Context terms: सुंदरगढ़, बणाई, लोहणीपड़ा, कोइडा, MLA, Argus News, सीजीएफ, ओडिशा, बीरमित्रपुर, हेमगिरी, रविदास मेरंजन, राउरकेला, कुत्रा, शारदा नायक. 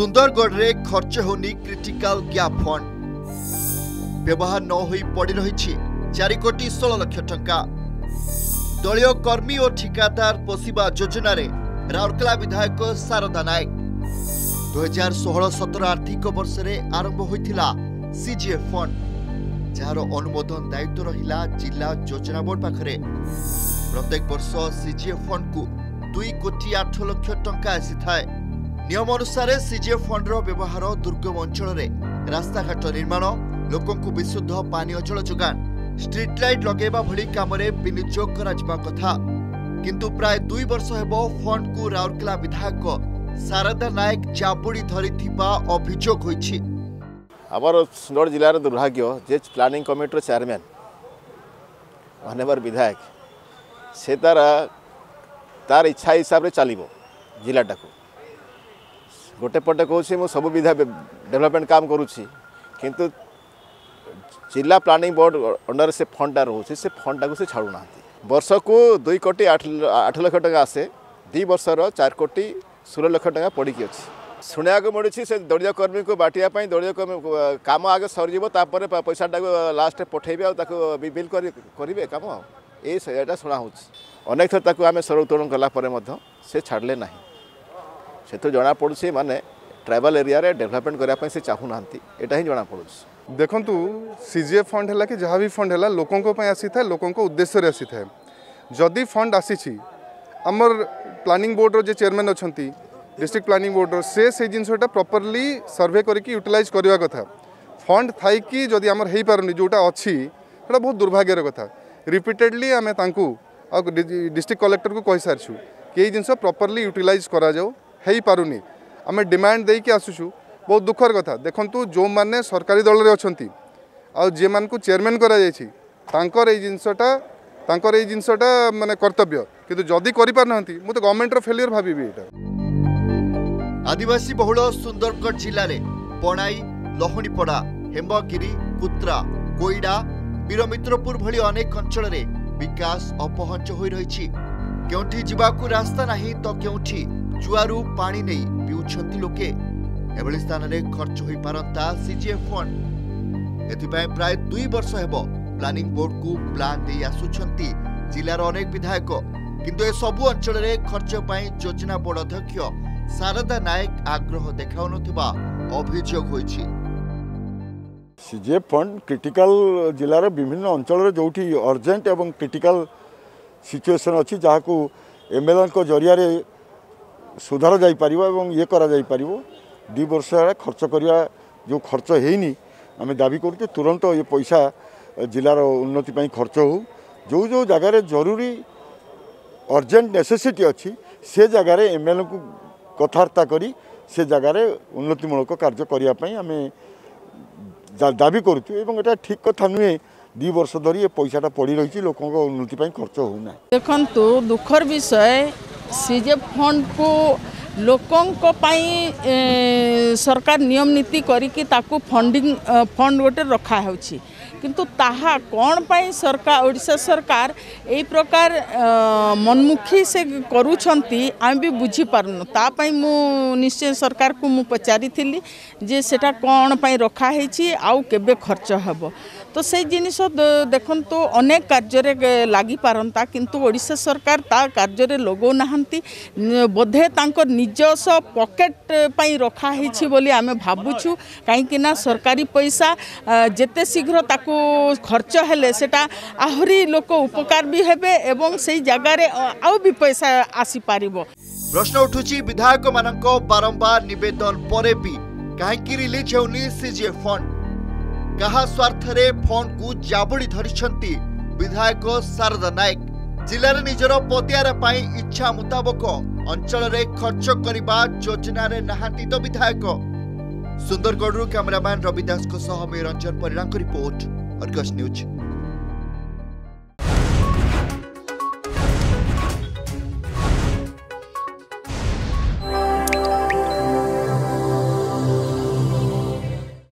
सुंदरगढ़ में खर्च होनी क्रिटिकाल गैप फंड व्यवहार न हो पड़ रही 4 कोटी 16 लाख टंका। दलीय कर्मी और ठिकादार पोषा योजना राउरकेला विधायक शारदा नायक 2016-17 आर्थिक वर्ष में आरंभ होता सीजीएफ फंड जार अनुमोदन दायित्व रहा जिला योजना बोर्ड पाखे। प्रत्येक वर्ष सीजीएफ फंड को 2 कोटी 8 लाख टंका आसी थाए। नियम अनुसार सीजीएफ फंड व्यवहार दुर्गम अंचल में रास्ताघाट निर्माण, लोकंकु विशुद्ध पानी जल जोगान, स्ट्रीट लाइट लगेवा भली काम विनियोग कथा, किंतु प्राय 2 वर्ष हेबो फंड को राउरकेला विधायक शारदा नायक चापुड़ी धरी अभियोग होइछि। आमर सुंदरगढ़ जिलार दुर्भाग्य जे प्लानिंग कमिटर चेयरमैन माननीय विधायक से तार इच्छा हिसाब से चलो जिलाटा को गोटे पटे कहूँ मु सब डेवलपमेंट काम करुँची, किंतु जिला प्लानिंग बोर्ड अंडर से फंडा रोचे से फंडा से छाड़ूना। वर्ष को 2 कोटी 8 लाख टका आसे, 2 वर्षर 4 कोटी 16 लाख टका पड़ी अच्छी। शुणा को मिली से दलीय कर्मी को बाटिया दलीय काम आगे सर तापर पैसा लास्ट पठेबे आ बिल करेंगे कम ये शुणा होनेक थर आम सरोत्तोलन कलापर से छाड़े ना से जना पड़ी माने ट्राइबल एरिया रे डेवलपमेंट करने से चाहूना यहाँ ही जना पड़ी। देखंतु सीजीएफ फंड है कि जहाँ भी फंड है लोकों आसी था लोकों उद्देश्य आसी था। जदि फंड आसी आमर प्लानिंग बोर्ड रो जे चेयरमैन अच्छा डिस्ट्रिक्ट प्लानिंग बोर्ड रो से जिनटा प्रॉपर्ली सर्वे करके यूटिलाइज करवा कथा। फंड थाई कि जदि आमर हो पारनी जोटा अच्छी बहुत दुर्भाग्यर कथा। रिपीटेडली आम डिस्ट्रिक्ट कलेक्टर को कही सारीछू कि ये जिनस प्रॉपर्ली यूटिलाइज कराऊनि आम डिमांड दे कि आसुचु बहुत दुखर कथा। देखंतु जो माने सरकारी दल रे अछंती आ जे मान को चेयरमैन करा जायछि तांकर ए जिंसटा माने कर्तव्य, किंतु जदी करि पार नहंती मु तो गवर्नमेंट रो फेलियर भाबीबी। एटा आदिवासी बहुल सुंदरगढ़ जिल्ला रे बणाई, लोहणीपड़ा, हेमगिरी, कुत्रा, कोइडा, बीरमित्रपुर भली अनेक अंचल रे विकास अपहंच होई रहिछि। केउठी जिबाकू रास्ता नाही तो केउठी जुआरू पानी नै पिउछंती लोके। एभली स्थान में खर्च हो पारता सीजीएफ फंड। एथिपाय प्राय 2 वर्ष हेबो प्लानिंग बोर्ड को प्लान दे आसुछंती जिलार अनेक विधायक, किंतु ए सबु अंचल रे खर्च पई योजना बोर्ड अध्यक्ष शारदा नायक आग्रह देखाउ नथिबा अभियोग होइछि। सीजीएफ फंड क्रिटिकल जिलार विभिन्न अंचल रे जोठी अर्जेंट एवं क्रिटिकल सिचुएशन अछि जाहाकू एमएलएन को जरिया रे सुधार जाई परिवो एवं ये करा जाई परिवो। 2 वर्ष खर्च करिया जो खर्च होनी आम दाबी करूँ तुरंत ये पैसा जिलार उन्नति पर खर्च हो। जो जो जगार जरूरी अर्जेंट नेसेसिटी अच्छी से जगार एमएलए को कथबार्ता करी से जगार उन्नतिमूलक कार्य करने आम दाबी करूँ। ठीक कथा नुहे 2 वर्ष धरी ये पैसाटा पड़ रही लोक उन्नति पर खर्च होना। देखु दुखर विषय सीजीएफ फंड को लोकों पाई सरकार नियम नीति करिकी ताकू फंडिंग फंड गोटे रखा होची, किंतु ताहा कौन पाई सरकार ओडिशा सरकार ए प्रकार मनमुखी से करूछंती आम भी बुझी पारनु। ता पाई मु निश्चय सरकार को मु पचारी थिली जे सेटा कौन पाई रखा हेची आउ केबे खर्च हबो। तो से जिनिस देखु तो अनेक कार्य लगी पारंता, किंतु ओडिशा सरकार ता कार्य लगो नहंती बोधे तांकर निजस पॉकेट पाई रखा हेछि बोली आमे भाबुछु। काहेकि ना सरकारी पैसा जेते शीघ्र ताकू खर्च हेले सेटा आहुरी लोक उपकार भी हेबे एवं सेई जगह रे आउ भी पैसा आसी पारिबो। प्रश्न उठुछि विधायक माननको बारंबार निवेदन परे भी काहेकि रिलीज होनी सीजीएफ फंड। कहा स्वार्थ रे फंड को जाबड़ी धरिछंती विधायक शारदा नायक। जिलार निजर पतियारा पाई इच्छा मुताबक अंचल रे खर्च करबा योजना रे नहांती तो विधायक। सुंदरगढ़ कैमरामैन रविदास मेरंजन परिणाम रिपोर्ट, अर्गस न्यूज।